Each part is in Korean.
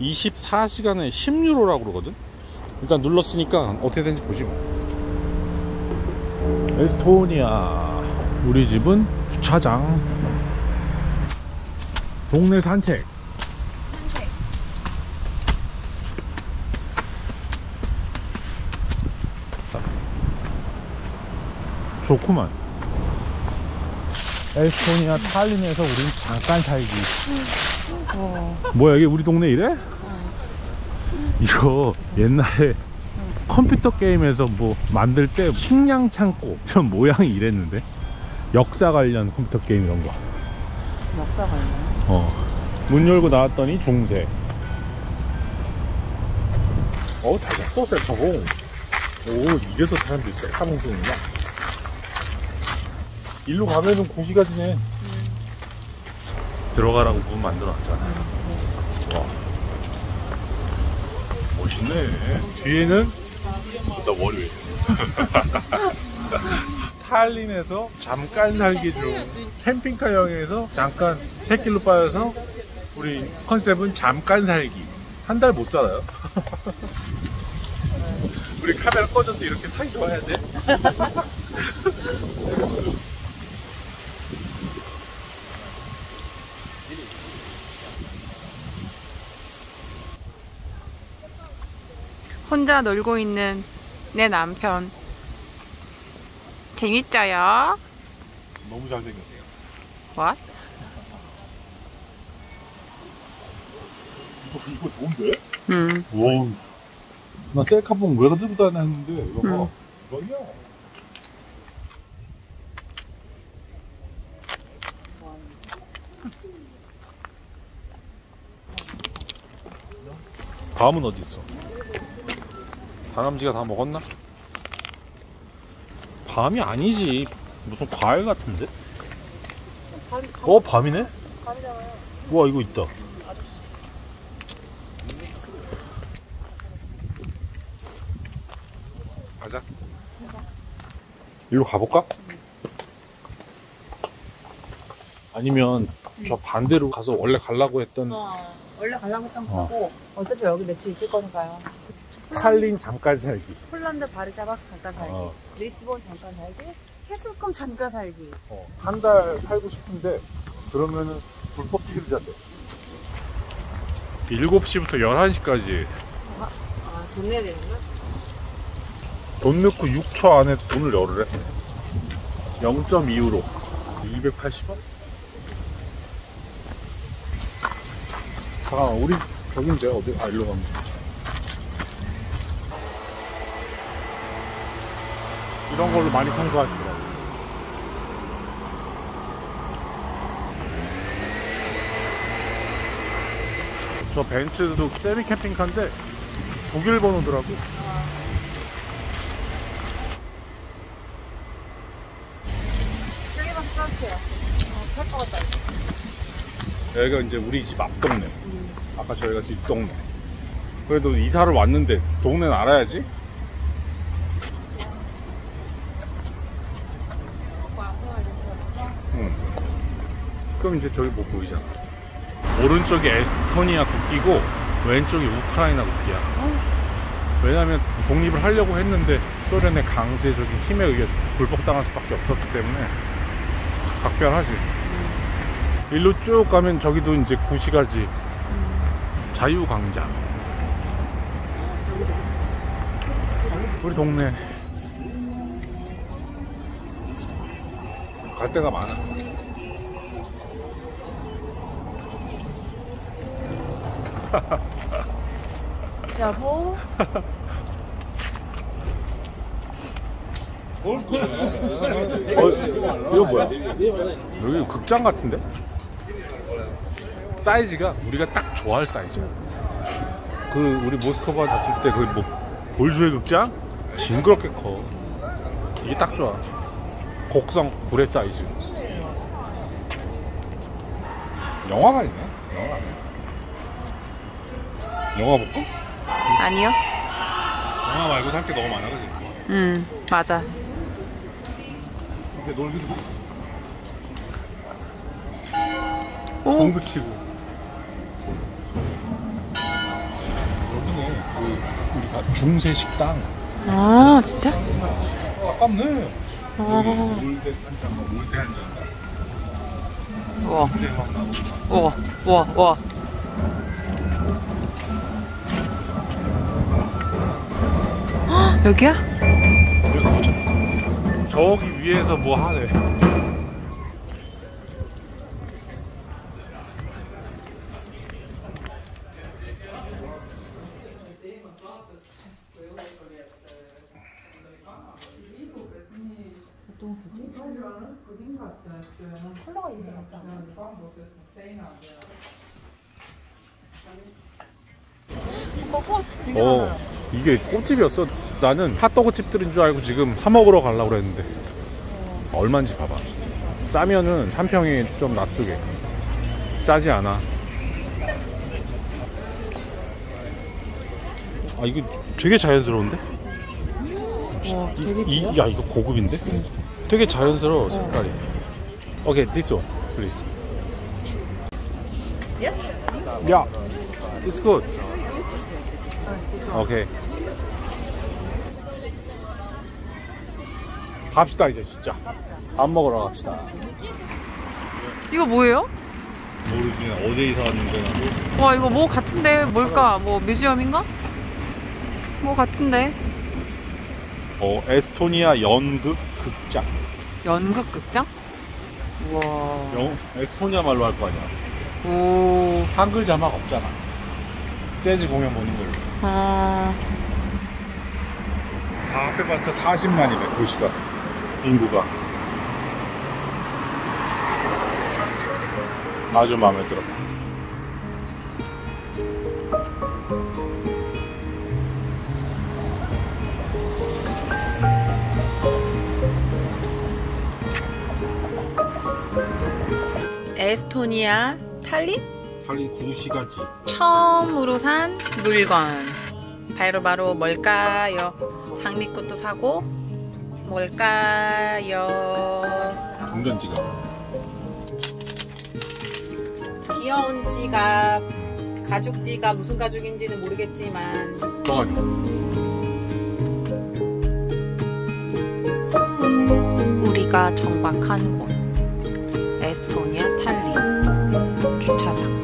24시간에 10유로라고 그러거든. 일단 눌렀으니까 어떻게 되는지 보지 뭐. 에스토니아 우리 집은 주차장. 동네 산책. 좋구만. 에스토니아 탈린에서 우린 잠깐 살기. 뭐야 이게 우리 동네 이래? 이거 옛날에 컴퓨터 게임에서 뭐 만들 때 식량 창고 이런 모양이 이랬는데. 역사 관련 컴퓨터 게임 이런 거. 역사 관련? 문 열고 나왔더니 중세. 어우 잘 됐어 셀카봉. 오 이래서 사람들이 셀카봉 쓰는구나. 일로 가면은 고시가지네. 들어가라고 문 만들어놨잖아. 와 멋있네. 뒤에는 나 월요일. 탈린에서 잠깐 살기 중 캠핑카 여행에서 잠깐 새길로 빠져서 우리 컨셉은 잠깐 살기. 한 달 못 살아요. 우리 카메라 꺼져도 이렇게 사이 좋아야 돼. 혼자 놀고 있는 내 남편. 재밌어요? 너무 잘생겼어요. What? 이거 좋은데? 와, 나 셀카봉 왜 들고 다녔는데 이거 봐. 대박이야. 다음은 어디 있어? 다람쥐가 다 먹었나? 밤이 아니지. 무슨 과일 같은데? 밤이네? 밤이잖아요. 우와 이거 있다. 가자. 이리로 가볼까? 아니면 저 반대로 가서 원래 가려고 했던 거고 어차피 여기 며칠 있을 거니까요. 탈린 잠깐 살기. 폴란드 바르샤바 잠깐 살기. 리스본 잠깐 살기. 해수욕 잠깐 살기. 한 달 살고 싶은데 그러면은 불법 체류자인데. 7시부터 11시까지. 돈 내야 되는가? 돈 넣고 6초 안에 돈을 열으래. 0.2유로. 280원? 잠깐만 우리 저긴데 어디? 아 일로 가면 돼. 이런 걸로 많이 참고하시더라고요. 저 벤츠도 세미 캠핑카인데 독일 번호더라고. 여기만 끊을게요. 탈 것 같다. 여기가 이제 우리 집 앞동네. 아까 저희가 뒷동네. 그래도 이사를 왔는데 동네는 알아야지. 그럼 이제 저기 뭐 보이잖아. 오른쪽이 에스토니아 국기고 왼쪽이 우크라이나 국기야. 왜냐면 독립을 하려고 했는데 소련의 강제적인 힘에 의해서 굴복당할 수밖에 없었기 때문에 각별하지. 일로 쭉 가면 저기도 이제 구시가지. 자유광장. 우리 동네 갈 데가 많아. 여보. 이거 뭐야? 여기 극장 같은데? 사이즈가 우리가 딱 좋아할 사이즈야. 그 우리 모스크바 갔을 때 그 뭐 볼쇼이 극장? 징그럽게 커. 이게 딱 좋아. 곡성 구레 사이즈. 영화관 있네. 영화 볼까? 아니요. 영화 말고 살 게 너무 많아, 그지? 맞아. 근데 놀기도 공도 치고. 중세 식당. 아 진짜? 아깝네. 올대 한 잔, 올대 한 잔. 우와. 우와, 우와, 우와. 헉, 여기야? 여기서 보자. 저기 위에서 뭐 하네. 컬러가 이제 같잖아. 이게 꽃집이었어. 나는 핫도그집들인 줄 알고 지금 사 먹으러 가려고 그랬는데 얼마인지 봐봐. 싸면은 3평이 좀 놔두게. 싸지 않아. 아 이거 되게 자연스러운데? 와, 야 이거 고급인데? 되게 자연스러워 색깔이. Okay, this one, please. Yes? Yeah, it's good. Okay. 갑시다 이제 진짜. 밥 먹으러 갑시다. 이거 뭐예요? 모르지. 어제 이사 왔는데. 와 이거 뭐 같은데 뭘까? 뭐 뮤지엄인가? 뭐 같은데. 에스토니아 연극 극장. 연극 극장? 와. 에스토니아 말로 할 거 아니야. 오. 한글 자막 없잖아. 재즈 공연 보는 걸로. 아. 다 합해봤자 40만이네 도시가 인구가. 아주 마음에 들어. 에스토니아 탈린? 탈린 구시가지. 처음으로 산 물건 바로 뭘까요? 장미꽃도 사고 뭘까요? 동전 지갑. 귀여운 지갑. 가죽 지갑. 무슨 가죽인지는 모르겠지만 우리가 정박한 곳 에스토니아 탈린 주차장.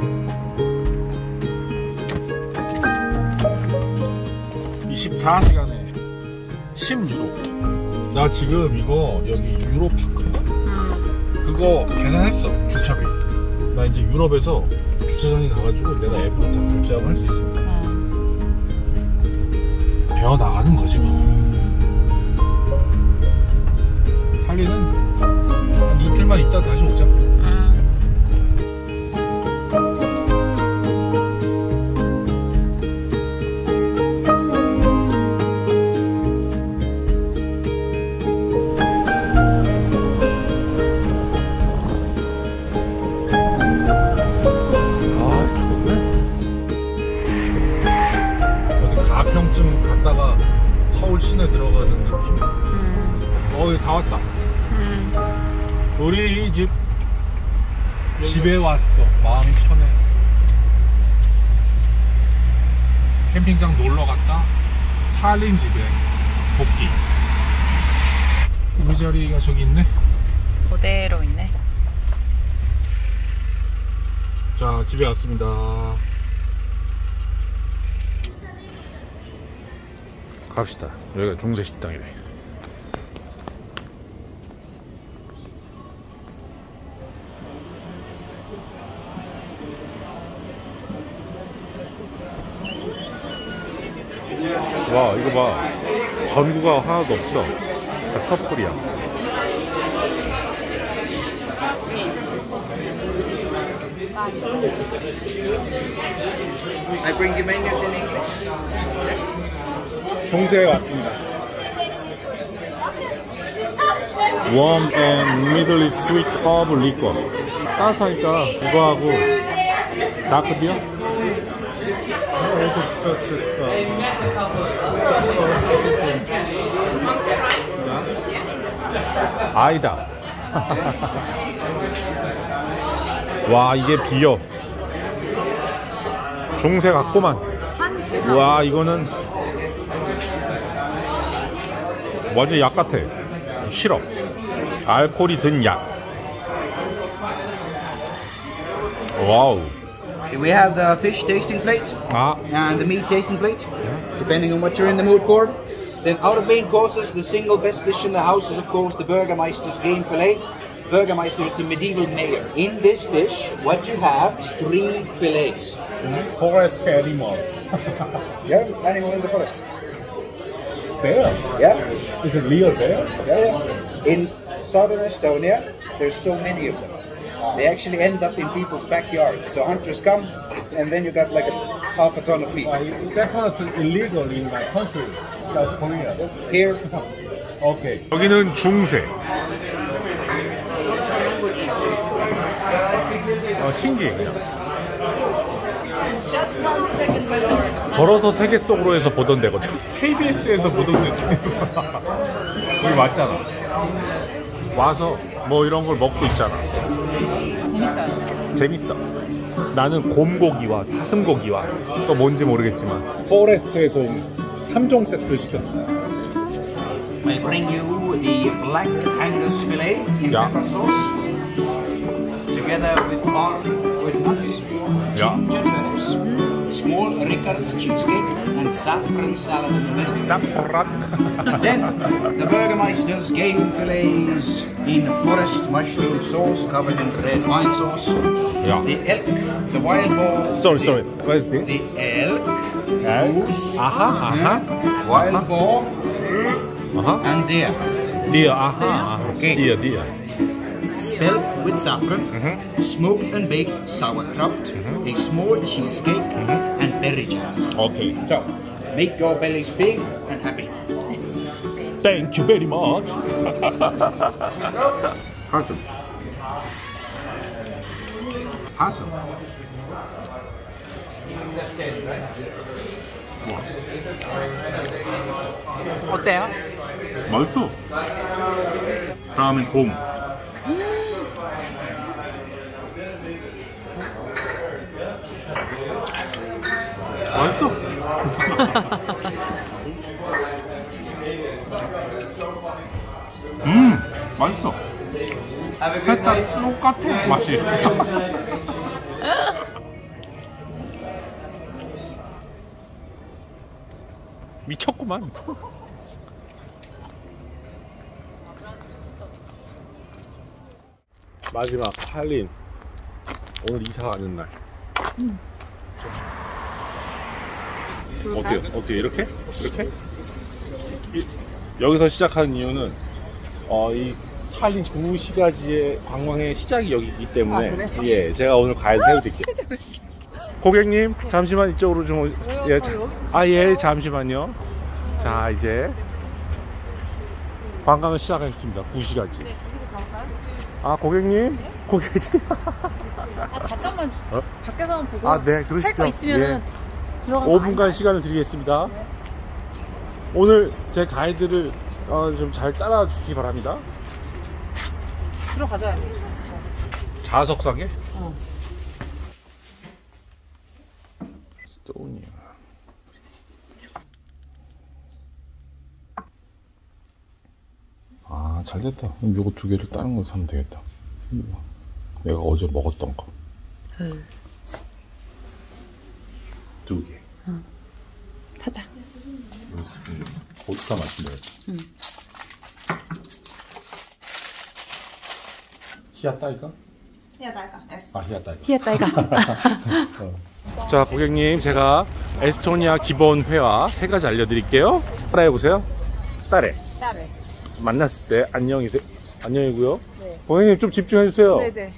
24시간에 10유로. 나 지금 이거 여기 유로파크인가? 그거 계산했어 주차비. 나 이제 유럽에서 주차장에 가가지고 내가 앱으로 다 결제하고 할 수 있어. 배워 나가는 거지 뭐. 탈린은 이틀만 있다 다시 오자. 아 좋네. 어디 가평쯤 갔다가 서울 시내 들어가는 느낌. 여기 다 왔다. 우리 이 집. 집에 왔어. 마음 편해. 캠핑장 놀러 갔다. 탈린 집에 복귀. 우리 자리가 저기 있네. 그대로 있네. 자, 집에 왔습니다. 갑시다. 여기가 중세 식당이네. 와 이거 봐. 전구가 하나도 없어. 다 촛불이야. I bring you menus in English. 중세에 왔습니다. Warm and mildly sweet herb liquor. 따뜻하니까 이거하고 다크비어? 아이다. 와 이게 비어. 중세 같구만. 와 이거는 완전 약 같아. 싫어. 알코올이 든 약. 와우. We have the fish tasting plate and the meat tasting plate, depending on what you're in the mood for. Then out of main courses, the single best dish in the house is of course the Burgermeister's green fillet. Burgermeister, it's a medieval mayor. In this dish, what you have is three fillets. Forest animal. Yeah, animal in the forest. Bear? Yeah. Is it real bears? Yeah. In southern Estonia, there's so many of them. They actually end up in people's backyards. So hunters come, and then you got like half a ton of meat. Is that not illegal in my country, South Korea? Here. Okay. 여기는 중세. 신기해. 걸어서 세계 속으로 해서 보던 데거든. KBS에서 보던 데. 우리 왔잖아. 와서 뭐 이런 걸 먹고 있잖아. 재밌어. 나는 곰고기와 사슴고기와 또 뭔지 모르겠지만 포레스트에서 3종 세트 시켰어. I bring you the black Angus fillet in pepper sauce together with barley, with nuts, ginger peppers, small Rickard's cheesecake and saffron salad in the middle. Saffron. Then the Burgermeister's game fillets in forest mushroom sauce covered in red wine sauce. Yeah. The elk, the wild boar. Sorry. What is this? The elk, moose, wild boar, and deer. Deer. Spelt with saffron, smoked and baked sauerkraut, a small cheesecake, and berry jam. Okay. So, make your bellies big and happy. Thank you very much. Awesome. 어때요? 맛있어. 다음엔 곰. 맛있어. 맛있어. 셋 다 똑같아 맛이. 미쳤구만. 마지막 탈린. 오늘 이사 가는 날. 어떻게 이렇게? 여기서 시작하는 이유는 이 탈린 구시가지의 관광의 시작이 여기이기 때문에 예, 제가 오늘 과일 세워드릴게요. 고객님 잠시만 이쪽으로 좀 잠시만요. 자 이제 관광을 시작하겠습니다. 구시가지. 고객님? 네? 고객님? 잠깐만 밖에서만 보고 네, 그러시죠. 할 거 있으면 5분간 시간을 드리겠습니다. 네. 오늘 제 가이드를 좀 잘 따라 주시기 바랍니다. 들어가자. 좌석상에? 스토니아. 잘 됐다. 그럼 요거 두 개를 다른 걸 사면 되겠다. 내가 어제 먹었던 거. 두 개. 사자. 고추가 맛있네. 히야따이가? 히야따이가. 자 고객님 제가 에스토니아 기본 회화 세 가지 알려드릴게요. 따라 해보세요. 따레. 만났을 때 안녕이세요. 안녕이고요. 네. 고객님 좀 집중해주세요. 네네.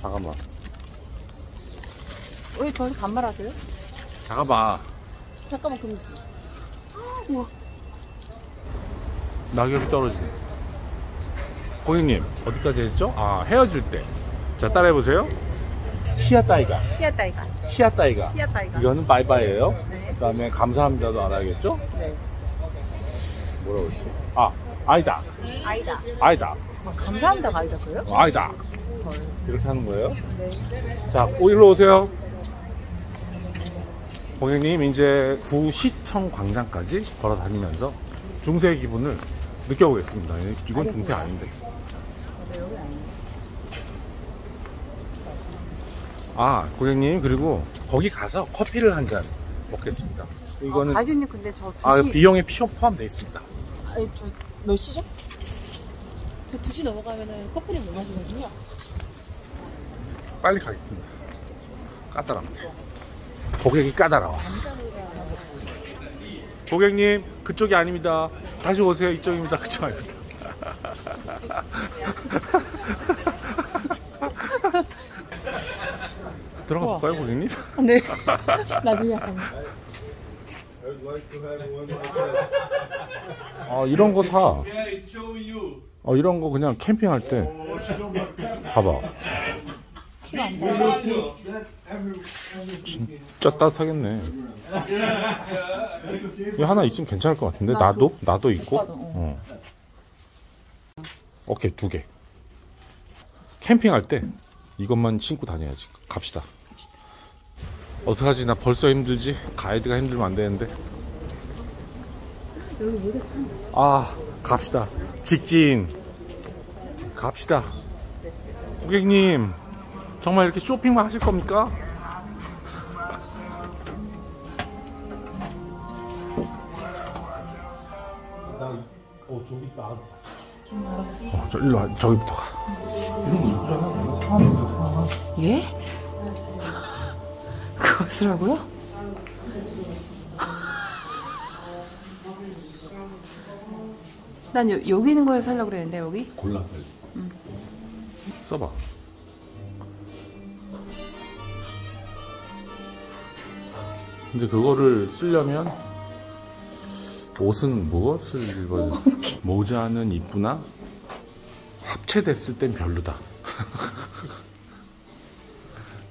잠깐만. 왜 저한테 반말하세요? 잠깐만 금지. 우와. 낙엽이 떨어지네. 고객님 어디까지 했죠? 헤어질 때. 자 따라해보세요. 히야따이가. 이거는 바이바이예요. 네. 그 다음에 감사합니다도 알아야겠죠? 네. 뭐라고 했지? 아이다. 감사합니다가 아이다고요? 아이다. 이렇게 하는 거예요? 네. 자 일로 오세요. 고객님 이제 구시청 광장까지 걸어 다니면서 중세의 기분을 느껴보겠습니다. 이건 중세 아닌데. 아, 고객님, 그리고 거기 가서 커피를 한 잔 먹겠습니다. 이거는 가이드님, 근데 저 2시... 아, 비용에 포함되어 있습니다. 아니, 저 몇 시죠? 저 2시 넘어가면은 커피를 못 마시거든요. 빨리 가겠습니다. 까다랍니다. 고객이 까다로워. 고객님, 그쪽이 아닙니다. 다시 오세요. 이쪽입니다. 그쪽 아닙니다. 들어가 볼까요, 고객님? 네. 나중에 합니다. 아, 이런 거 사. 아, 이런 거 그냥 캠핑할 때. 봐봐. 키가 안 보여. 진짜 따뜻하겠네. 이거 하나 있으면 괜찮을 것 같은데? 나도 있고. 어. 오케이, 2개. 캠핑할 때 이것만 신고 다녀야지. 갑시다. 어떡하지? 나 벌써 힘들지? 가이드가 힘들면 안 되는데. 아, 갑시다. 직진. 갑시다. 고객님, 정말 이렇게 쇼핑만 하실 겁니까? 저기 있다. 저 일로 와. 저기부터 가. 이런 거 사람이 없어, 사람. 예? 그것이라고요? 난 여기 있는 거에 살려고 그랬는데, 여기? 골라, 빨리. 써봐. 근데 그거를 쓰려면 옷은 무엇을 입어야 돼? 모자는 이쁘나? 합체됐을 땐 별로다.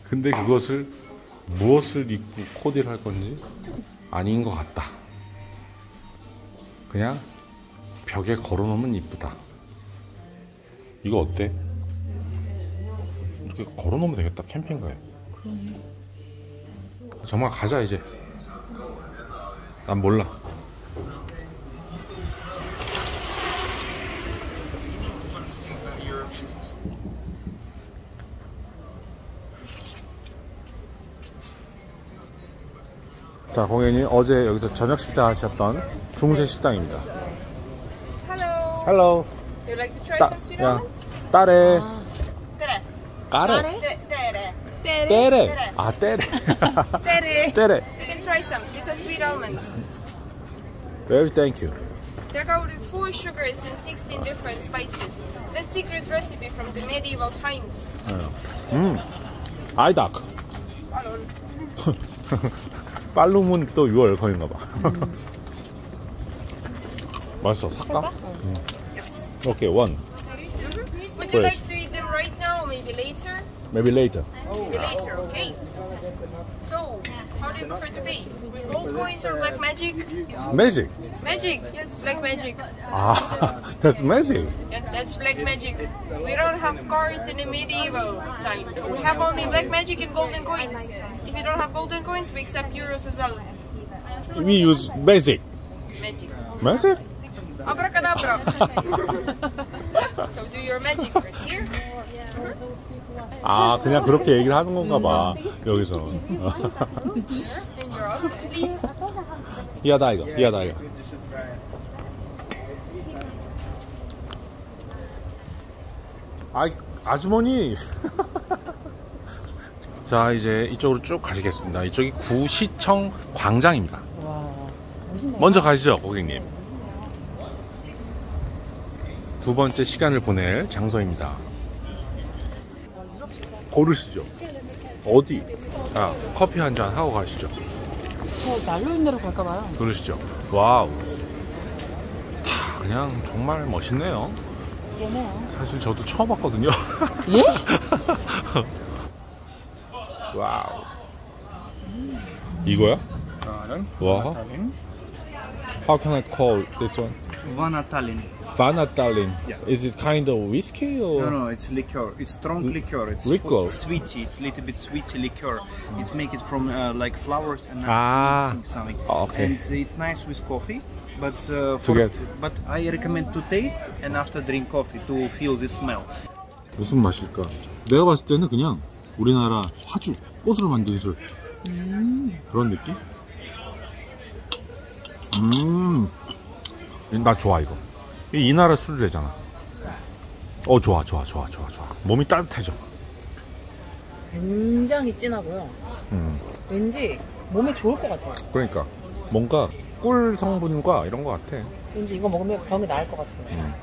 근데 그것을 무엇을 입고 코디를 할 건지 아닌 것 같다. 그냥 벽에 걸어놓으면 이쁘다. 이거 어때? 이렇게 걸어놓으면 되겠다, 캠핑가에. 정말 가자, 이제. 난 몰라. 자, 고객님, 어제 여기서 저녁 식사 하셨던 중세 식당입니다. Hello. Hello. You like to try some sweet almonds? 따레. 따레. 까레. 따레. 때레. 아, 때레. 때레. 때레. You can try some. These are sweet almonds. Very thank you. They're covered with 4 sugars and 16 different spices. That's secret recipe from the medieval times. 아이닥. 빨룸은 또 6월 거인가 봐. 맛있어. 살까? 오케이, 원. Would you like to eat them right now or maybe later? Maybe later. Maybe later, okay. So, how do you prefer to pay? Gold coins or black magic? Magic. Magic, yes, black magic. Ah, that's magic. Yeah, that's black magic. We don't have cards in the medieval time. We have only black magic and golden coins. If you don't have golden coins, we accept euros as well. We use magic. Magic. Magic? Abracadabra. So do your magic right here. 아, 그냥 그렇게 얘기를 하는 건가 봐. 여기서. 이하다 이거. 이하다 이거. 아이, 아주머니. 자, 이제 이쪽으로 쭉 가시겠습니다. 이쪽이 구시청 광장입니다. 먼저 가시죠, 고객님. 두 번째 시간을 보낼 장소입니다. 고르시죠. 어디? 아, 커피 한잔 하고 가시죠. 저 날로 있는 데로 갈까봐요. 그러시죠. 와우. 하, 그냥 정말 멋있네요. 그러네요. 사실 저도 처음 봤거든요. 예? 와우. 이거야? 와. How can I call this one? Vana Tallinn. Vana Tallinn. Yeah. Is it kind of whiskey or? No, it's liqueur. It's strong liqueur. It's sweety. It's a little bit sweety liqueur. It's made it from like flowers and nuts, something. Okay. And it's nice with coffee. but but I recommend to taste and after drink coffee to feel this smell. 무슨 맛일까? 내가 봤을 때는 그냥 우리나라 화주, 꽃으로 만든 술 그런 느낌? 나 좋아 이거. 이 나라 술이래잖아. 어 좋아 좋아 좋아 좋아 좋아. 몸이 따뜻해져. 굉장히 진하고요. 왠지 몸에 좋을 것 같아요. 그러니까 뭔가 꿀 성분과 이런 것 같아. 왠지 이거 먹으면 병이 나을 것 같아요.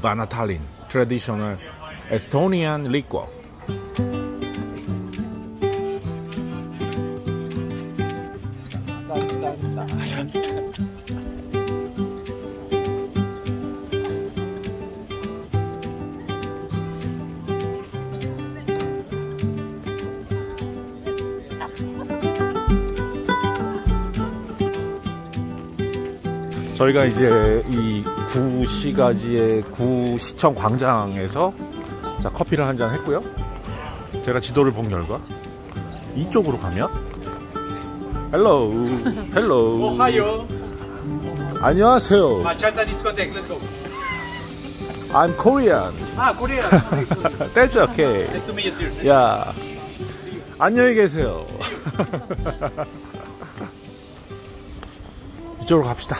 Vana Tallinn traditional Estonian liquor. 저희가 이제 이 구시가지의 구시청 광장에서 자 커피를 한잔 했고요. 제가 지도를 본 결과 이쪽으로 가면 헬로우 헬로우 오하요 안녕하세요. 마차타 디스코텍 렛츠 고. I'm Korean. 아, 코리안. That's okay. Nice to meet you, sir. 야. 안녕히 계세요. 이쪽으로 갑시다.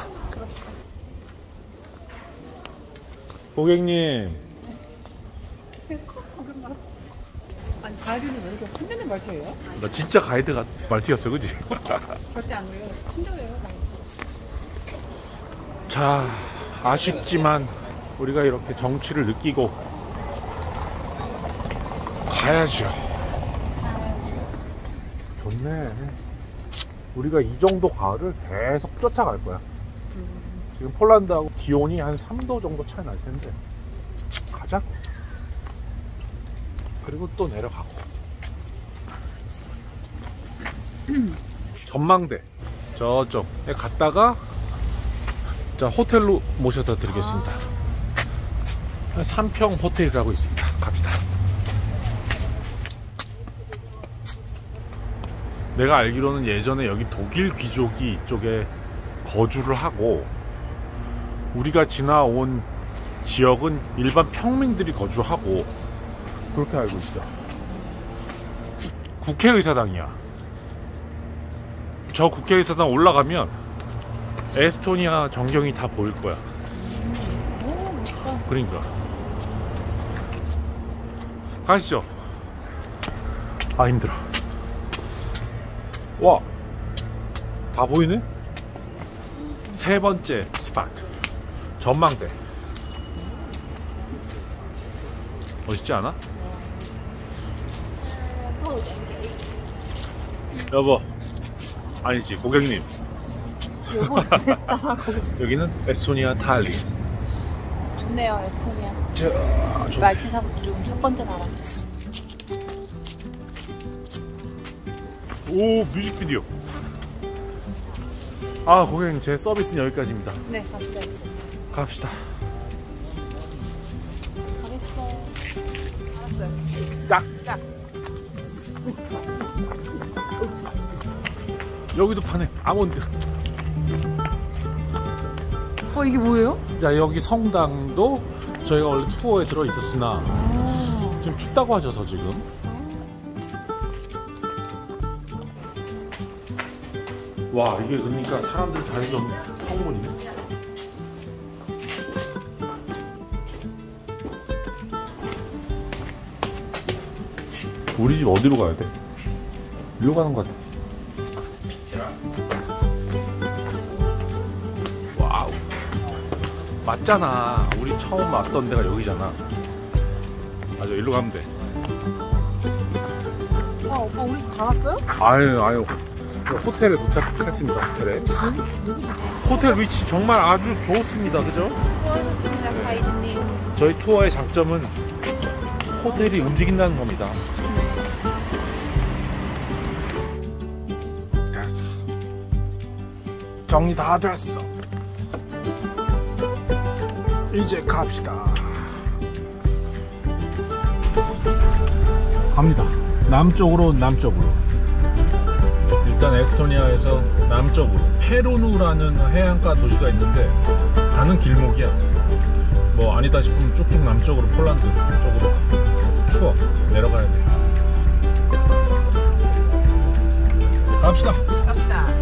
고객님. 아니 가이드는 왜 이렇게 흔드는 말투예요? 나 진짜 가이드가 말투였어, 그지? 절대 안 그래요. 친절해요. 자, 아쉽지만 우리가 이렇게 정취를 느끼고 가야죠. 좋네. 우리가 이 정도 가을을 계속 쫓아갈 거야. 지금 폴란드하고 기온이 한 3도 정도 차이 날 텐데 가자고. 그리고 또 내려가고. 전망대 저쪽에 갔다가 자 호텔로 모셔다 드리겠습니다. 3평 호텔이라고 있습니다. 갑시다. 내가 알기로는 예전에 여기 독일 귀족이 이쪽에 거주를 하고 우리가 지나온 지역은 일반 평민들이 거주하고 그렇게 알고 있어. 국회의사당이야. 저 국회의사당 올라가면 에스토니아 전경이 다 보일 거야. 그러니까 가시죠. 아 힘들어. 와 다 보이네? 세 번째 스팟 전망대. 멋있지 않아? 여보 아니지 고객님. 여기는 에스토니아 탈린. 좋네요 에스토니아. 저 말티사부터 조금 첫 번째 나라. 오 뮤직비디오. 아 고객님 제 서비스는 여기까지입니다. 네 감사합니다. 갑시다. 짝. 여기도 파네 아몬드. 이게 뭐예요? 자 여기 성당도 저희가 원래 투어에 들어 있었으나 좀 춥다고 하셔서 지금. 와 이게 그러니까 사람들 다니는 성문이네. 우리 집 어디로 가야 돼? 일로 가는 것 같아. 와우. 맞잖아. 우리 처음 왔던 데가 여기잖아. 맞아, 일로 가면 돼. 와, 오빠 우리 집 다 왔어요? 아유. 호텔에 도착했습니다. 그래. 호텔 위치 정말 아주 좋습니다. 그죠? 좋습니다, 가이드님. 저희 투어의 장점은 호텔이 움직인다는 겁니다. 됐어. 정리 다 됐어. 이제 갑시다. 갑니다. 남쪽으로. 일단 에스토니아에서 남쪽으로. 헤르누라는 해안가 도시가 있는데 가는 길목이야. 뭐 아니다 싶으면 쭉쭉 남쪽으로 폴란드 쪽으로 추워. 내려가야 돼. 갑시다.